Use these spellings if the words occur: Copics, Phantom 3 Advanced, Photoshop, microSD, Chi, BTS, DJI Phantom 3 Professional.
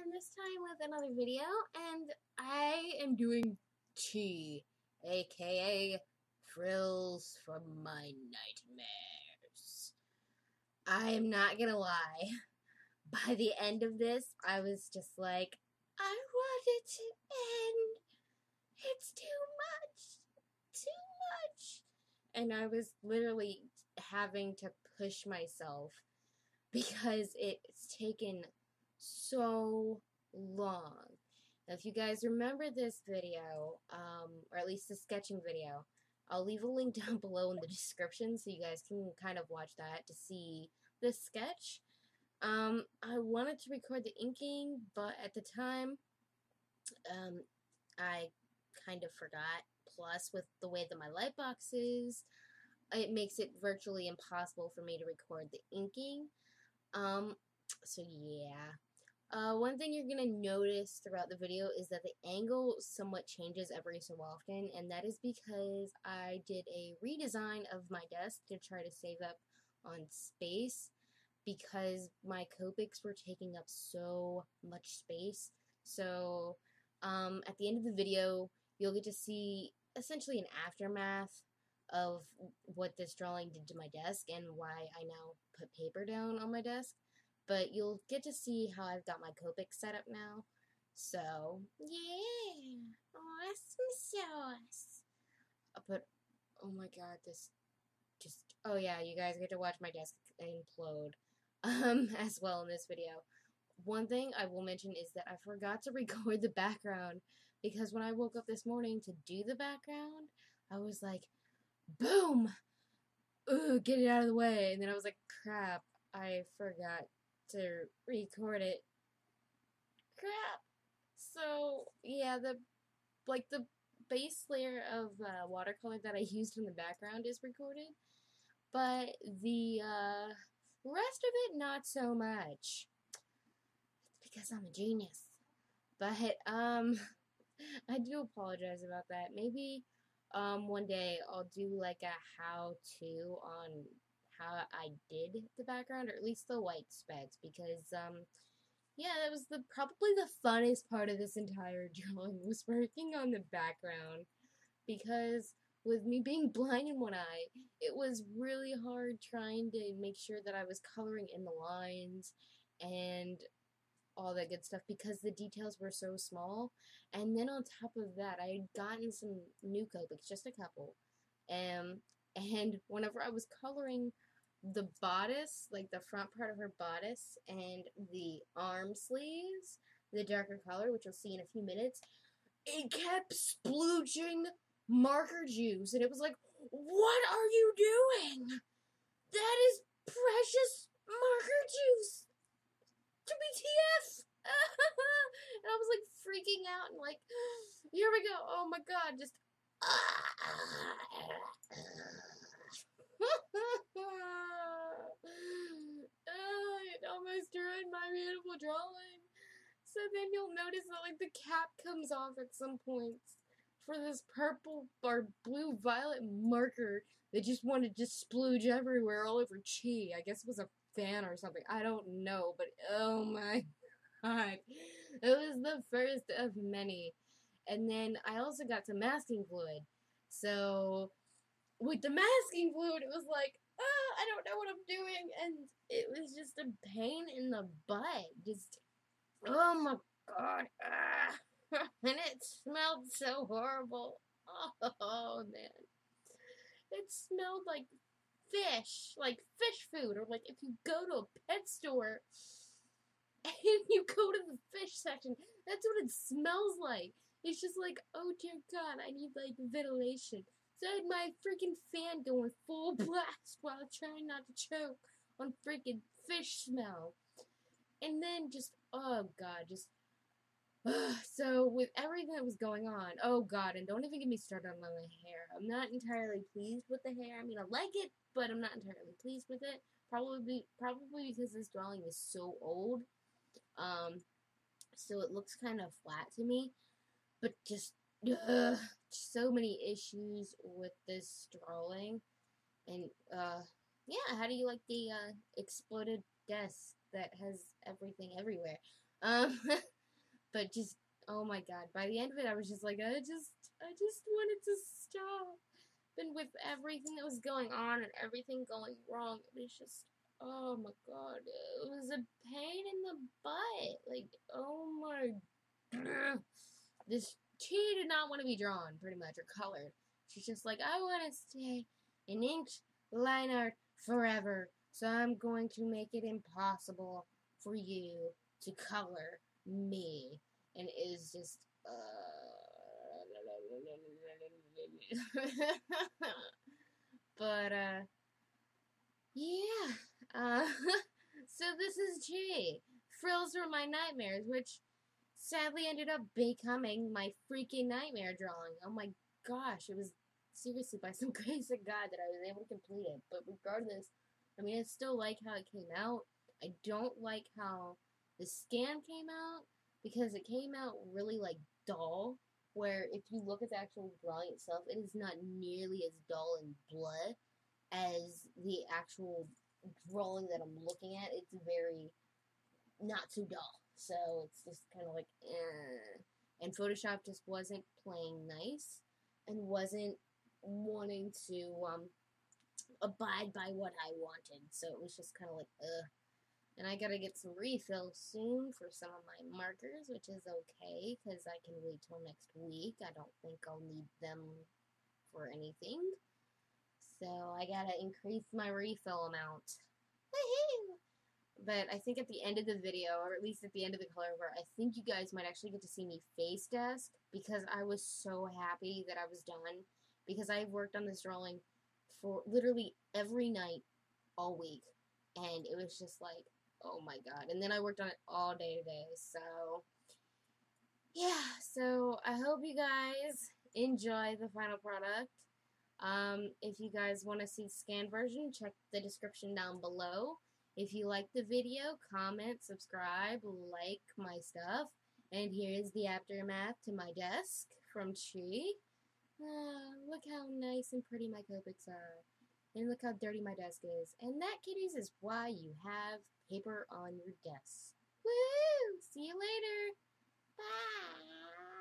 and this time with another video, and I am doing Chi, aka Frills from My Nightmares. I am not gonna lie, by the end of this, I was just like, I want it to end. It's too much. And I was literally having to push myself because it's taken so long. Now, if you guys remember this video, or at least the sketching video, I'll leave a link down below in the description so you guys can kind of watch that to see the sketch. I wanted to record the inking, but at the time, I kind of forgot. Plus, with the way that my light box is, it makes it virtually impossible for me to record the inking. So yeah. One thing you're gonna notice throughout the video is that the angle somewhat changes every so often, and that is because I did a redesign of my desk to try to save up on space because my Copics were taking up so much space. So at the end of the video, you'll get to see essentially an aftermath of what this drawing did to my desk and why I now put paper down on my desk. But you'll get to see how I've got my Copics set up now. So, yeah! Awesome sauce! But, oh my god, this just... Oh yeah, you guys get to watch my desk implode as well in this video. One thing I will mention is that I forgot to record the background, because when I woke up this morning to do the background, I was like, boom! Ooh, get it out of the way! And then I was like, crap, I forgot to record it. Crap! So, yeah, the base layer of watercolor that I used in the background is recorded, but the rest of it, not so much. It's because I'm a genius. But, I do apologize about that. Maybe, one day I'll do, like, a how-to on how I did the background, or at least the white spats, because, yeah, that was probably the funnest part of this entire drawing, was working on the background, because with me being blind in one eye, it was really hard trying to make sure that I was coloring in the lines and all that good stuff, because the details were so small. And then on top of that, I had gotten some new Copics, just a couple, and whenever I was coloring the bodice, like the front part of her bodice and the arm sleeves, the darker color, which you'll see in a few minutes, it kept splooging marker juice, and it was like, what are you doing? That is precious marker juice to BTS! And I was like freaking out and like, here we go, oh my god, just... It almost ruined my beautiful drawing. So then you'll notice that like the cap comes off at some points for this purple or blue violet marker that just wanted to splooge everywhere all over Chi. I guess it was a fan or something, I don't know, but oh my god, it was the first of many. And then I also got some masking fluid, so with the masking fluid it was like, oh, I don't know what I'm doing, and it was just a pain in the butt, just, oh my god, and it smelled so horrible. Oh man, it smelled like fish, like fish food, or like if you go to a pet store and you go to the fish section, that's what it smells like. It's just like, oh dear god, I need like ventilation. So I had my freaking fan going full blast while trying not to choke on freaking fish smell. And then just, oh god, just, so with everything that was going on, oh god, and don't even get me started on my hair. I'm not entirely pleased with the hair. I mean, I like it, but I'm not entirely pleased with it. Probably because this drawing is so old. So it looks kind of flat to me. But just, so many issues with this drawing. And, yeah, how do you like the exploded desk that has everything everywhere? But just, oh my god, by the end of it I was just like, I just wanted to stop. And with everything that was going on and everything going wrong, it was just, oh my god, it was a pain in the butt. Like, oh my, this Chi did not want to be drawn, pretty much, or colored. She's just like, I want to stay in inked line art forever, so I'm going to make it impossible for you to color me. And it is just, but, yeah, so this is Chi. Frills were my nightmares, which sadly ended up becoming my freaking nightmare drawing. Oh my gosh, it was seriously by some grace of God that I was able to complete it. But regardless, I mean, I still like how it came out. I don't like how the scan came out, because it came out really, like, dull, where if you look at the actual drawing itself, it is not nearly as dull and blah as the actual drawing that I'm looking at. It's very not too dull, so it's just kind of like, eh. And Photoshop just wasn't playing nice and wasn't wanting to abide by what I wanted, so it was just kind of like, ugh. And I gotta get some refills soon for some of my markers, which is okay, because I can wait till next week. I don't think I'll need them for anything. So I gotta increase my refill amount. Woohoo! But I think at the end of the video, or at least at the end of the colorware, I think you guys might actually get to see me face dust, because I was so happy that I was done, because I worked on this drawing for literally every night all week, and it was just like, oh my god. And then I worked on it all day today, so yeah. So I hope you guys enjoy the final product. If you guys want to see the scanned version, check the description down below. If you like the video, comment, subscribe, like my stuff. And here is the aftermath to my desk from Chi. Look how nice and pretty my Copics are. And look how dirty my desk is. And that, kiddies, is why you have paper on your desk. Woo! See you later. Bye!